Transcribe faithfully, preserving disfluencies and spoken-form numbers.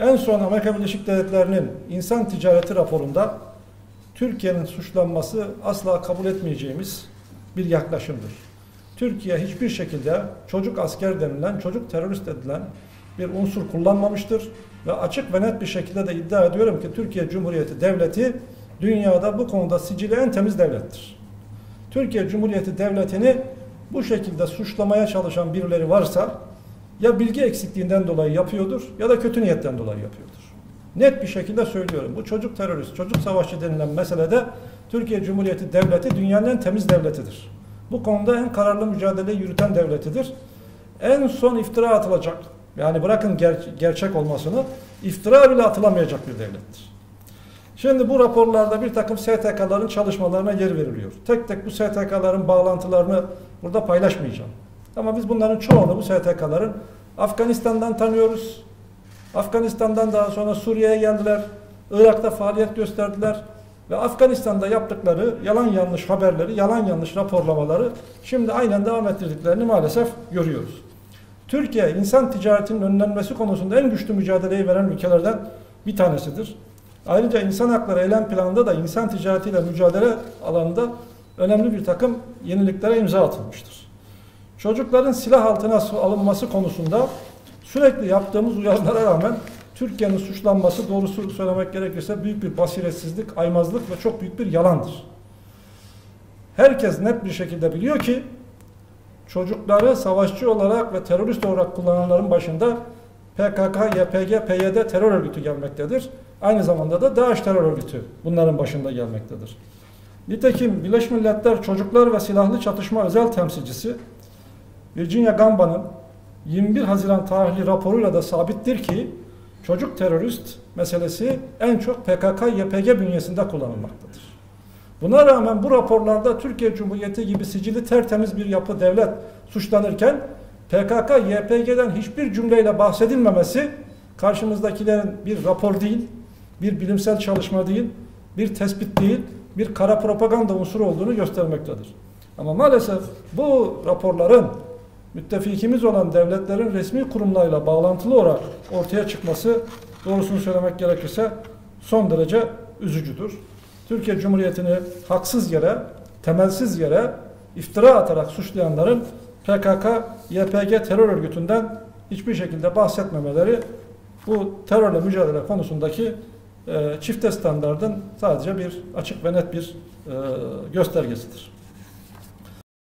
En son Amerika Birleşik Devletleri'nin insan ticareti raporunda Türkiye'nin suçlanması asla kabul etmeyeceğimiz bir yaklaşımdır. Türkiye hiçbir şekilde çocuk asker denilen, çocuk terörist edilen bir unsur kullanmamıştır. Ve açık ve net bir şekilde de iddia ediyorum ki Türkiye Cumhuriyeti Devleti dünyada bu konuda sicili en temiz devlettir. Türkiye Cumhuriyeti Devleti'ni bu şekilde suçlamaya çalışan birileri varsa ya bilgi eksikliğinden dolayı yapıyordur ya da kötü niyetten dolayı yapıyordur. Net bir şekilde söylüyorum. Bu çocuk terörist, çocuk savaşçı denilen meselede Türkiye Cumhuriyeti Devleti dünyanın en temiz devletidir. Bu konuda en kararlı mücadeleyi yürüten devletidir. En son iftira atılacak, yani bırakın ger gerçek olmasını, iftira bile atılamayacak bir devlettir. Şimdi bu raporlarda bir takım S T K'ların çalışmalarına yer veriliyor. Tek tek bu S T K'ların bağlantılarını burada paylaşmayacağım. Ama biz bunların çoğunu, bu S T K'ların Afganistan'dan tanıyoruz. Afganistan'dan daha sonra Suriye'ye geldiler. Irak'ta faaliyet gösterdiler. Ve Afganistan'da yaptıkları yalan yanlış haberleri, yalan yanlış raporlamaları şimdi aynen devam ettirdiklerini maalesef görüyoruz. Türkiye, insan ticaretinin önlenmesi konusunda en güçlü mücadeleyi veren ülkelerden bir tanesidir. Ayrıca insan hakları eylem planında da insan ticaretiyle mücadele alanında önemli bir takım yeniliklere imza atılmıştır. Çocukların silah altına alınması konusunda sürekli yaptığımız uyarılara rağmen Türkiye'nin suçlanması, doğrusu söylemek gerekirse, büyük bir basiretsizlik, aymazlık ve çok büyük bir yalandır. Herkes net bir şekilde biliyor ki çocukları savaşçı olarak ve terörist olarak kullananların başında P K K, Y P G, P Y D terör örgütü gelmektedir. Aynı zamanda da DAEŞ terör örgütü bunların başında gelmektedir. Nitekim Birleşmiş Milletler Çocuklar ve Silahlı Çatışma Özel Temsilcisi Virginia Gamba'nın yirmi bir Haziran tarihli raporuyla da sabittir ki çocuk terörist meselesi en çok P K K Y P G bünyesinde kullanılmaktadır. Buna rağmen bu raporlarda Türkiye Cumhuriyeti gibi sicili tertemiz bir yapı devlet suçlanırken P K K Y P G'den hiçbir cümleyle bahsedilmemesi karşımızdakilerin bir rapor değil, bir bilimsel çalışma değil, bir tespit değil, bir kara propaganda unsuru olduğunu göstermektedir. Ama maalesef bu raporların müttefikimiz olan devletlerin resmi kurumlarıyla bağlantılı olarak ortaya çıkması, doğrusunu söylemek gerekirse, son derece üzücüdür. Türkiye Cumhuriyeti'ni haksız yere, temelsiz yere iftira atarak suçlayanların P K K Y P G terör örgütünden hiçbir şekilde bahsetmemeleri bu terörle mücadele konusundaki e, çifte standardın sadece bir açık ve net bir e, göstergesidir.